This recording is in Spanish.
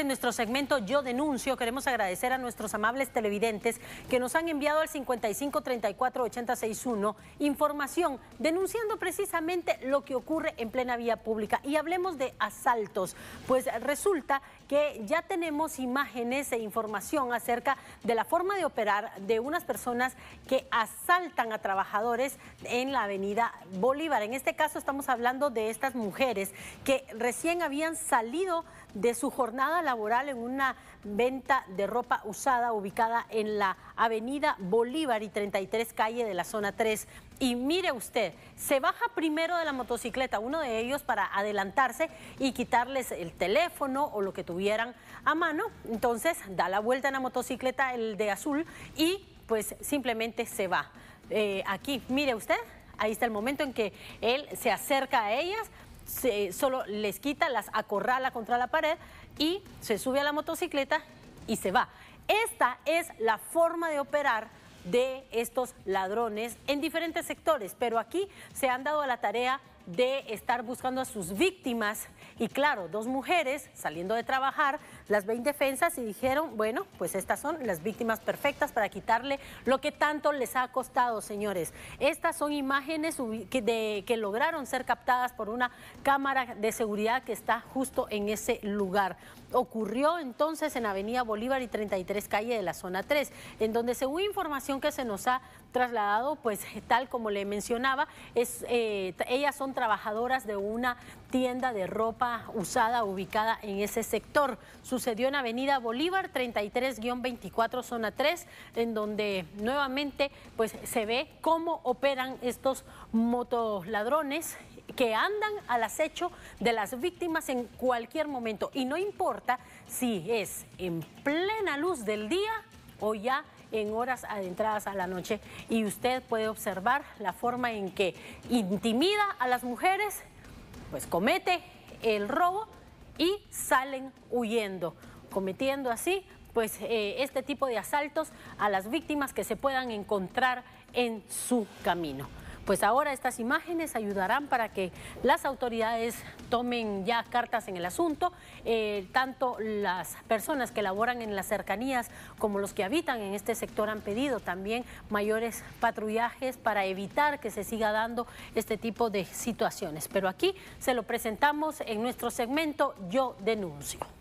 en nuestro segmento Yo Denuncio, queremos agradecer a nuestros amables televidentes que nos han enviado al 5534-8061 información denunciando precisamente lo que ocurre en plena vía pública. Y hablemos de asaltos, pues resulta que ya tenemos imágenes e información acerca de la forma de operar de unas personas que asaltan a trabajadores en la avenida Bolívar. En este caso estamos hablando de estas mujeres que recién habían salido de su jornada laboral en una venta de ropa usada ubicada en la avenida Bolívar y 33 calle de la zona 3. Y mire usted, se baja primero de la motocicleta uno de ellos para adelantarse y quitarles el teléfono o lo que tuvieran a mano. Entonces da la vuelta en la motocicleta, el de azul, y pues simplemente se va. Aquí, mire usted, ahí está el momento en que él se acerca a ellas. Solo les quita, las acorrala contra la pared y se sube a la motocicleta y se va. Esta es la forma de operar de estos ladrones en diferentes sectores, pero aquí se han dado a la tarea de estar buscando a sus víctimas. Y claro, dos mujeres saliendo de trabajar, las ven indefensas y dijeron, bueno, pues estas son las víctimas perfectas para quitarle lo que tanto les ha costado, señores. Estas son imágenes que lograron ser captadas por una cámara de seguridad que está justo en ese lugar. Ocurrió entonces en avenida Bolívar y 33 calle de la zona 3, en donde según información que se nos ha trasladado, pues tal como le mencionaba, ellas son trabajadoras de una tienda de ropa usada ubicada en ese sector. Sucedió en avenida Bolívar 33-24 zona 3, en donde nuevamente pues se ve cómo operan estos motoladrones que andan al acecho de las víctimas en cualquier momento, y no importa si es en plena luz del día o ya en horas adentradas a la noche. Y usted puede observar la forma en que intimida a las mujeres, pues comete el robo y salen huyendo, cometiendo así pues este tipo de asaltos a las víctimas que se puedan encontrar en su camino. Pues ahora estas imágenes ayudarán para que las autoridades tomen ya cartas en el asunto, tanto las personas que laboran en las cercanías como los que habitan en este sector han pedido también mayores patrullajes para evitar que se siga dando este tipo de situaciones. Pero aquí se lo presentamos en nuestro segmento Yo Denuncio.